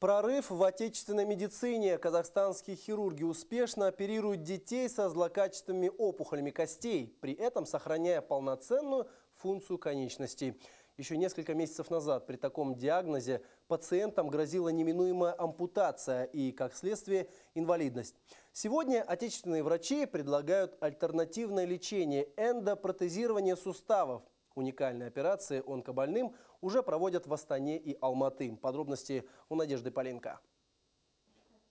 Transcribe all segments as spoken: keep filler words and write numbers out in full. Прорыв в отечественной медицине. Казахстанские хирурги успешно оперируют детей со злокачественными опухолями костей, при этом сохраняя полноценную функцию конечностей. Еще несколько месяцев назад при таком диагнозе пациентам грозила неминуемая ампутация и, как следствие, инвалидность. Сегодня отечественные врачи предлагают альтернативное лечение – эндопротезирование суставов. Уникальные операции онкобольным уже проводят в Астане и Алматы. Подробности у Надежды Поленка.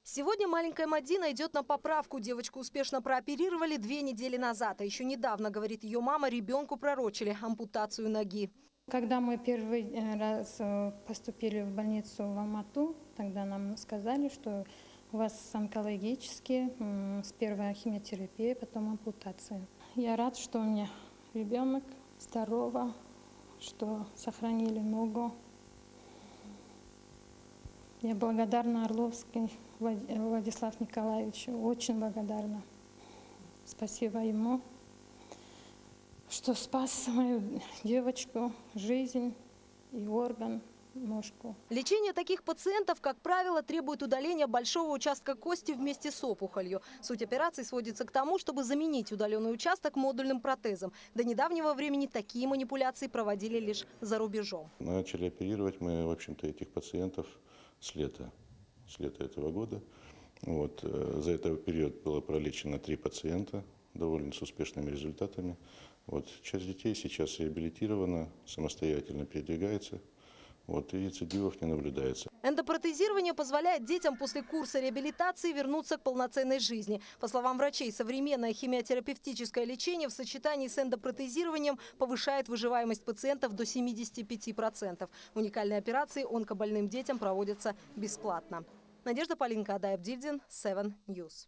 Сегодня маленькая Мадина идет на поправку. Девочку успешно прооперировали две недели назад. А еще недавно, говорит ее мама, ребенку пророчили ампутацию ноги. Когда мы первый раз поступили в больницу в Алмату, тогда нам сказали, что у вас онкологические, сперва химиотерапия, потом ампутация. Я рад, что у меня ребенок здорово, что сохранили ногу. Я благодарна Орловскому Владиславу Николаевичу, очень благодарна. Спасибо ему, что спас мою девочку, жизнь и орган, ножку. Лечение таких пациентов, как правило, требует удаления большого участка кости вместе с опухолью. Суть операции сводится к тому, чтобы заменить удаленный участок модульным протезом. До недавнего времени такие манипуляции проводили лишь за рубежом. Начали оперировать мы, в общем-то, этих пациентов с лета, с лета этого года. Вот. За этот период было пролечено три пациента, довольно с успешными результатами. Вот. Часть детей сейчас реабилитирована, самостоятельно передвигается. Вот, и рецидивов не наблюдается. Эндопротезирование позволяет детям после курса реабилитации вернуться к полноценной жизни. По словам врачей, современное химиотерапевтическое лечение в сочетании с эндопротезированием повышает выживаемость пациентов до семидесяти пяти процентов. Уникальные операции онкобольным детям проводятся бесплатно. Надежда Поленко, Адай Абдильдин, севен ньюс.